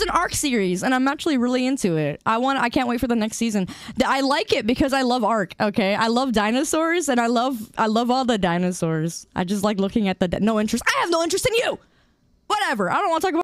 There's an Arc series, and I'm actually really into it. I can't wait for the next season. I like it because I love Arc. Okay, I love dinosaurs, and I love all the dinosaurs. I just like looking at the. No interest. I have no interest in you. Whatever. I don't want to talk about.